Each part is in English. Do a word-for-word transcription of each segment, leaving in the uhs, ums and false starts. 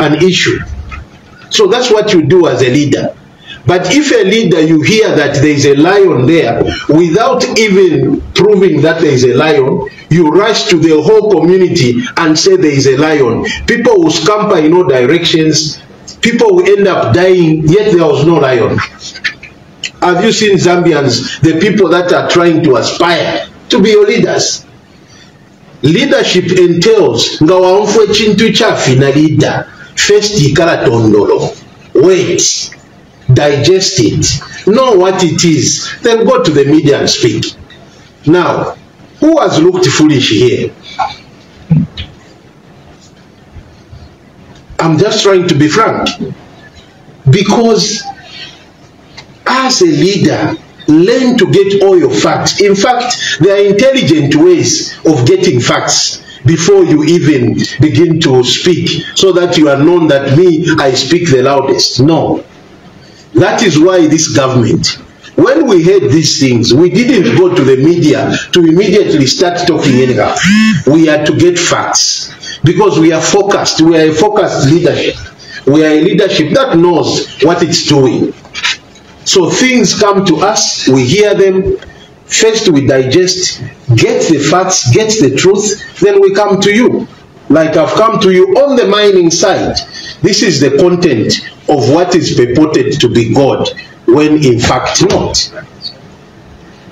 an issue. So that's what you do as a leader. But if a leader, you hear that there is a lion there, without even proving that there is a lion, you rush to the whole community and say there is a lion. People will scamper in all directions. People will end up dying, yet there was no lion. Have you seen Zambians, the people that are trying to aspire to be your leaders? Leadership entails ngawaomfwe chintu chafi na leader. First, wait, digest it, know what it is, then go to the media and speak. Now, who has looked foolish here? I'm just trying to be frank, because as a leader, learn to get all your facts. In fact, there are intelligent ways of getting facts before you even begin to speak, so that you are known that me, I speak the loudest. No. That is why this government, when we heard these things, we didn't go to the media to immediately start talking anyhow. We had to get facts, because we are focused. We are a focused leadership. We are a leadership that knows what it's doing. So things come to us, we hear them. First we digest, get the facts, get the truth, then we come to you. Like I've come to you on the mining side. This is the content of what is purported to be God, when in fact not.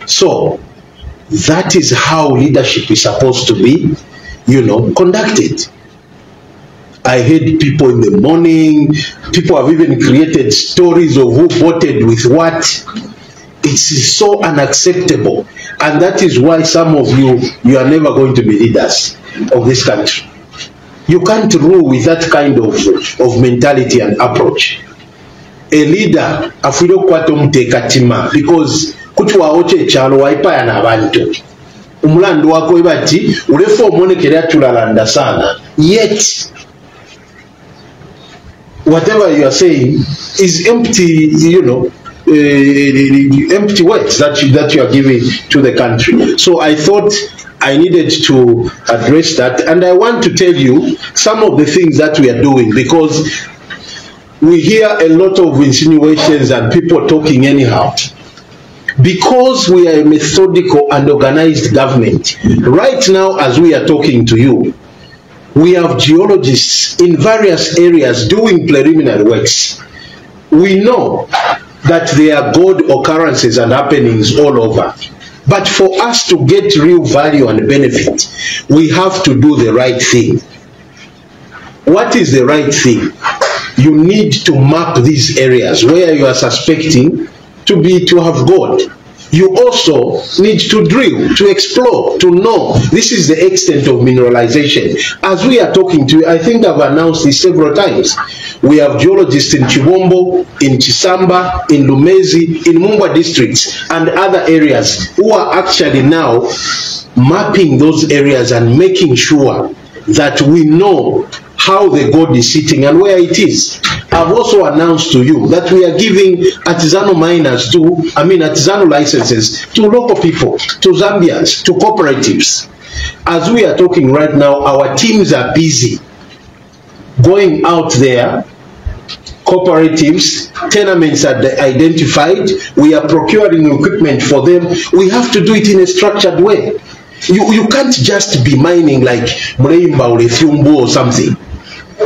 So, that is how leadership is supposed to be, you know, conducted. I hate people in the morning. People have even created stories of who voted with what. It's so unacceptable, and that is why some of you, you are never going to be leaders of this country. You can't rule with that kind of, of mentality and approach. A leader, because yet whatever you are saying is empty, you know, Uh, empty words that you, that you are giving to the country. So I thought I needed to address that, and I want to tell you some of the things that we are doing, because we hear a lot of insinuations and people talking anyhow. Because we are a methodical and organized government, right now as we are talking to you, we have geologists in various areas doing preliminary works. We know that there are God occurrences and happenings all over. But for us to get real value and benefit, we have to do the right thing. What is the right thing? You need to map these areas where you are suspecting to be to have God. You also need to drill, to explore, to know. This is the extent of mineralization. As we are talking to you, I think I've announced this several times. We have geologists in Chibombo, in Chisamba, in Lumezi, in Mumba districts, and other areas who are actually now mapping those areas and making sure that we know how the God is sitting and where it is. I've also announced to you that we are giving artisanal miners to, I mean artisanal licenses to local people, to Zambians, to cooperatives. As we are talking right now, our teams are busy going out there. Cooperatives, tenements are identified. We are procuring equipment for them. We have to do it in a structured way. You, you can't just be mining like Mreimba or Efiumbo or something.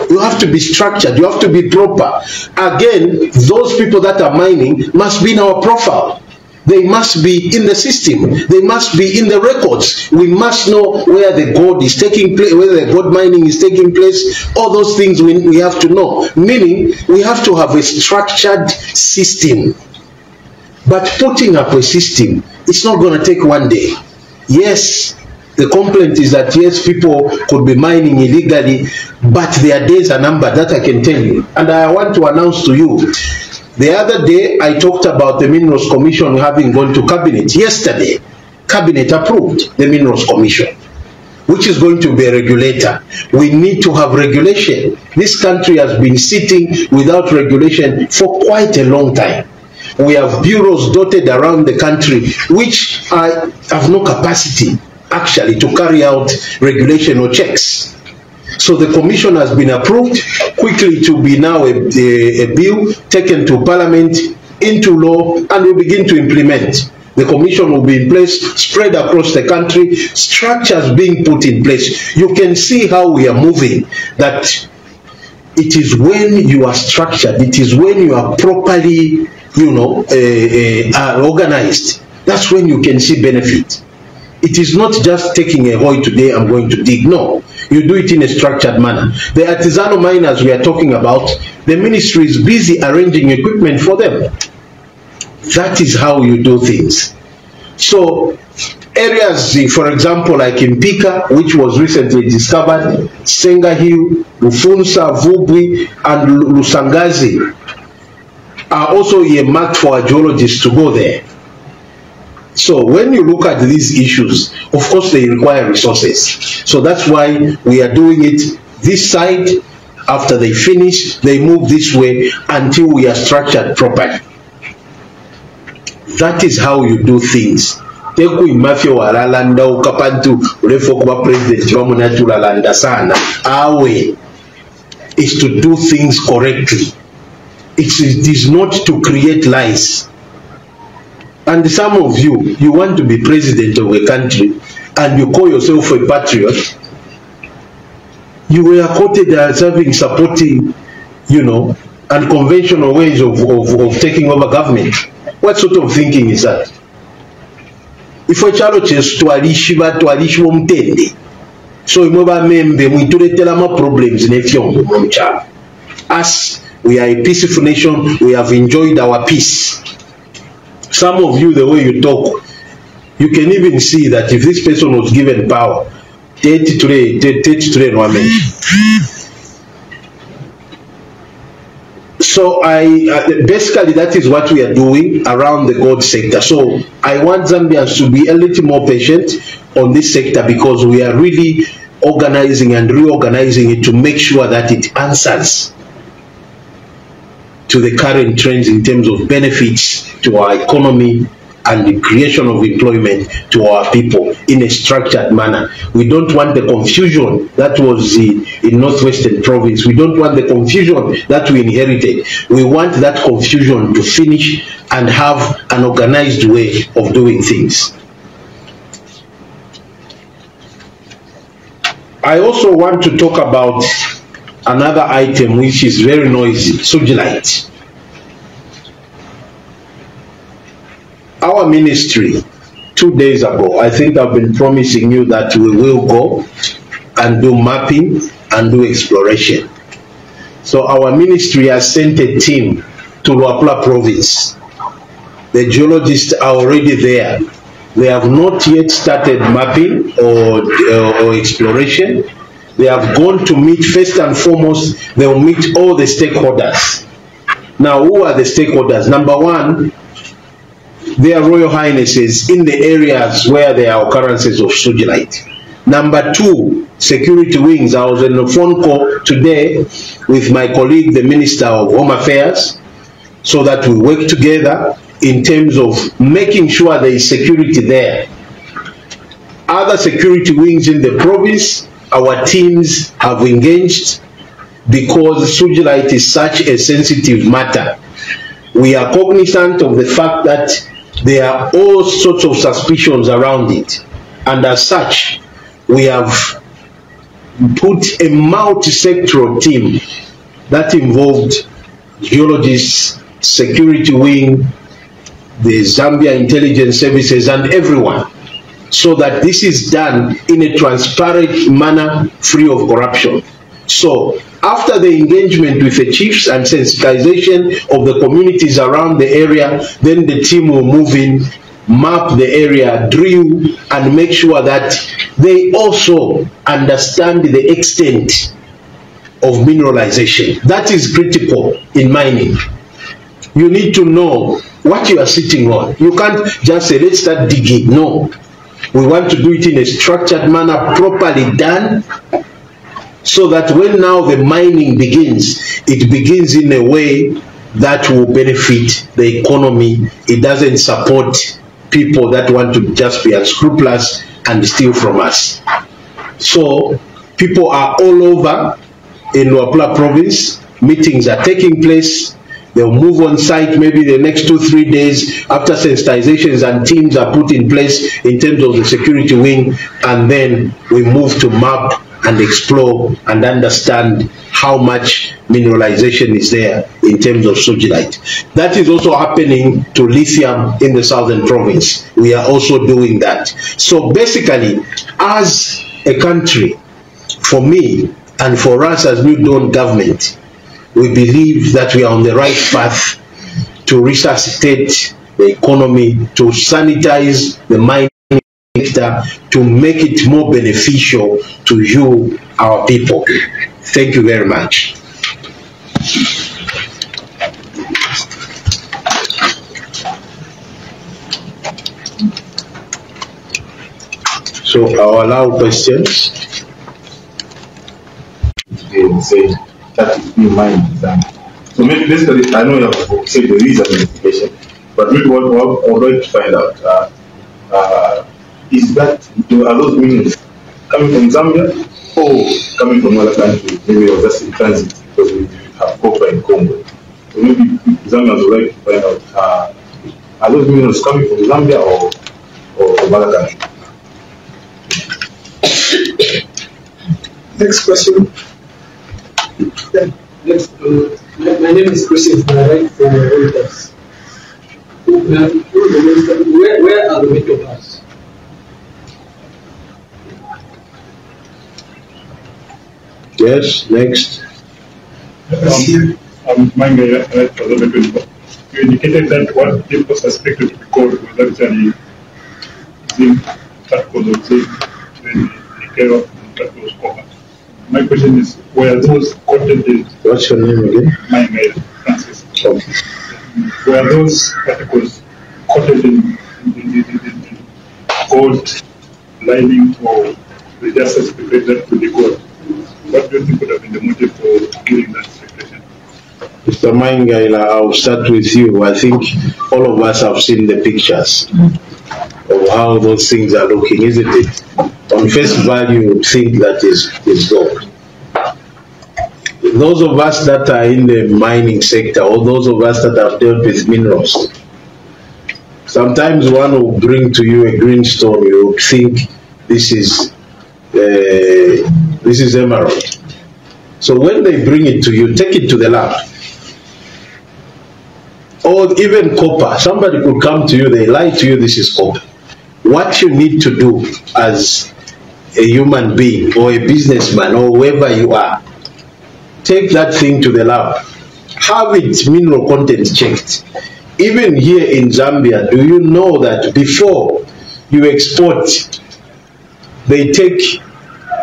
You have to be structured. You have to be proper. Again, those people that are mining must be in our profile. They must be in the system. They must be in the records. We must know where the gold is taking place, whether the gold mining is taking place. All those things we, we have to know. Meaning, we have to have a structured system. But putting up a system, it's not going to take one day. Yes, The complaint is that yes, people could be mining illegally, but their days are numbered. That I can tell you. And I want to announce to you, the other day I talked about the Minerals Commission having gone to Cabinet. Yesterday, Cabinet approved the Minerals Commission, which is going to be a regulator. We need to have regulation. This country has been sitting without regulation for quite a long time. We have bureaus dotted around the country which are, have no capacity actually to carry out regulation or checks. So the commission has been approved quickly to be now a, a, a bill taken to Parliament, into law, and we begin to implement. The commission will be in place, spread across the country, structures being put in place. You can see how we are moving, that it is when you are structured, it is when you are properly, you know, uh, uh, organized, that's when you can see benefit. It is not just taking a hole today, I'm going to dig. No, you do it in a structured manner. The artisanal miners we are talking about, the ministry is busy arranging equipment for them. That is how you do things. So areas, for example, like Mpika, which was recently discovered, Senga Hill, Lufunsa, Vubui, and Lusangazi, are also earmarked for geologists to go there. So when you look at these issues, of course they require resources. So that's why we are doing it this side. After they finish, they move this way until we are structured properly. That is how you do things. Teku imafia walalanda ukapantu urefo kuwa president wa munatu lalanda sana. Our way is to do things correctly. It's, it is not to create lies. And some of you, you want to be president of a country and you call yourself a patriot. You were quoted as having supporting, you know, unconventional ways of, of, of taking over government. What sort of thinking is that? If a child says, Twalishiva, Twalishwa Mtende, so we have problems in the As we are a peaceful nation, we have enjoyed our peace. Some of you, the way you talk, you can even see that if this person was given power, So I basically that is what we are doing around the gold sector. So I want Zambians to be a little more patient on this sector, because we are really organizing and reorganizing it to make sure that it answers to the current trends in terms of benefits to our economy and the creation of employment to our people in a structured manner. We don't want the confusion that was in, in Northwestern Province. We don't want the confusion that we inherited. We want that confusion to finish and have an organized way of doing things. I also want to talk about another item which is very noisy, sugilite. Our ministry, two days ago, I think I've been promising you that we will go and do mapping and do exploration. So our ministry has sent a team to Luapula province. The geologists are already there. They have not yet started mapping or, uh, or exploration. They have gone to meet, first and foremost, they will meet all the stakeholders. Now, who are the stakeholders? Number one, their Royal Highnesses in the areas where there are occurrences of sugilite. Number two, security wings. I was on a phone call today with my colleague, the Minister of Home Affairs, so that we work together in terms of making sure there is security there. Other security wings in the province, our teams have engaged, because sugilite is such a sensitive matter. We are cognizant of the fact that there are all sorts of suspicions around it, and as such we have put a multi-sectoral team that involved geologists, security wing, the Zambia intelligence services, and everyone, so that this is done in a transparent manner, free of corruption. So after the engagement with the chiefs and sensitization of the communities around the area, then the team will move in map the area, drill, and make sure that they also understand the extent of mineralization. That is critical in mining. You need to know what you are sitting on. You can't just say, let's start digging. No. We want to do it in a structured manner, properly done, so that when now the mining begins, it begins in a way that will benefit the economy. It doesn't support people that want to just be unscrupulous and steal from us. So people are all over in Luapula province. Meetings are taking place. They'll move on site maybe the next two, three days after sensitizations and teams are put in place in terms of the security wing, and then we move to map and explore and understand how much mineralization is there in terms of sugilite. That is also happening to lithium in the southern province. We are also doing that. So basically, as a country, for me and for us as New Dawn government, we believe that we are on the right path to resuscitate the economy, to sanitize the mining sector, to make it more beneficial to you, our people. Thank you very much. So I'll allow questions. So basically, I know you have said there is an investigation, but maybe what I would like to find out uh, uh, is that are those minerals coming from Zambia or coming from other countries? Maybe they are just in transit because we have copper in Congo. So maybe Zambians would like to find out uh, are those minerals coming from Zambia or, or from other countries? Next question. Yeah. Next, uh, my, my name is Christian, I write for Reuters. Where, where are the metal bars? Yes, next. Um, I'm Maingaila, I write for the metal. You indicated that what people suspected to be gold was actually zinc, charcoal of zinc, then nickel, and charcoal of copper. My question is, were those coated? What's your name again? My name is Francis. Okay. Were those particles coated in, in, in, in, in gold lining, or they just suspected that to be gold? What do you think would have been the motive for giving that speculation? Mister Maingaila, I'll start with you. I think all of us have seen the pictures of how those things are looking, isn't it? On face value, you would think that is is gold. Those of us that are in the mining sector, or those of us that have dealt with minerals, sometimes one will bring to you a green stone. You would think this is uh, this is emerald. So when they bring it to you, take it to the lab. Or even copper. Somebody could come to you, they lie to you, this is copper. What you need to do as a human being or a businessman or whoever you are, take that thing to the lab. Have its mineral content checked. Even here in Zambia, do you know that before you export, they take,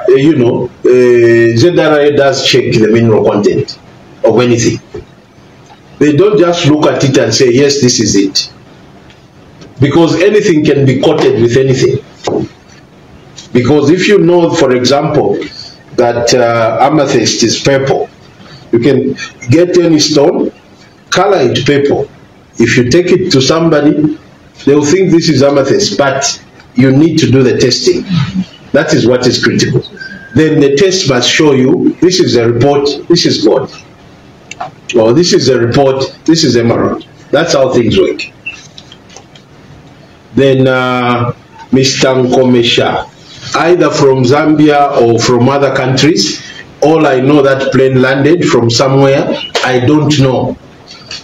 uh, you know, uh, Z R A does check the mineral content of anything. They don't just look at it and say, yes, this is it. Because anything can be coated with anything. Because if you know, for example, that uh, amethyst is purple, you can get any stone, color it purple. If you take it to somebody, they'll think this is amethyst, but you need to do the testing. That is what is critical. Then the test must show you, this is a report, this is gold. Well, this is a report, this is emerald. That's how things work. Then uh, Mister Komesha, either from Zambia or from other countries, all I know that plane landed from somewhere, I don't know.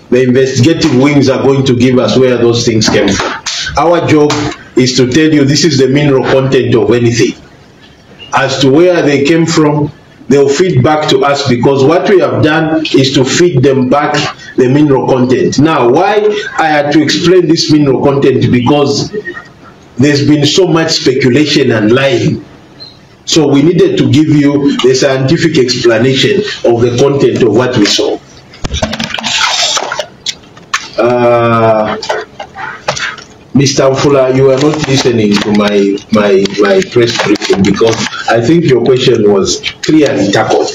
The investigative wings are going to give us where those things came from. Our job is to tell you this is the mineral content of anything. As to where they came from, they'll feed back to us, because what we have done is to feed them back the mineral content. Now, why I had to explain this mineral content, because there's been so much speculation and lying. So we needed to give you the scientific explanation of the content of what we saw. Uh, Mister Ufula, you are not listening to my, my, my press briefing, because I think your question was clearly tackled.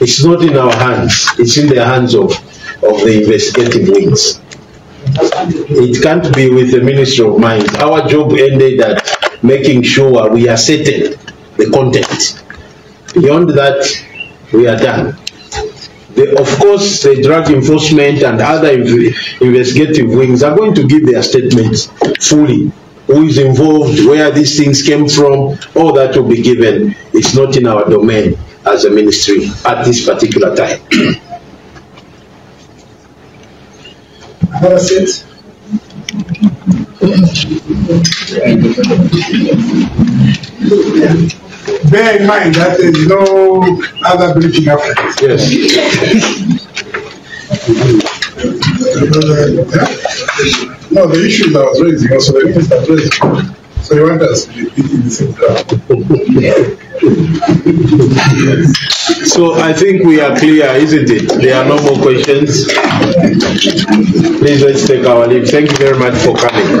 It's not in our hands. It's in the hands of, of the investigative wings. It can't be with the Ministry of Mines. Our job ended at making sure we are settled the content. Beyond that, we are done. The, of course, the drug enforcement and other inv investigative wings are going to give their statements fully. Who is involved, where these things came from, all that will be given. It's not in our domain as a ministry at this particular time. That's it. Yeah. Bear in mind that there is no other briefing after this. Yes. No, the issues I was raising also the issues that raised. So you want us to be in the same ground. So I think we are clear, isn't it? There are no more questions. Please, let's take our leave. Thank you very much for coming.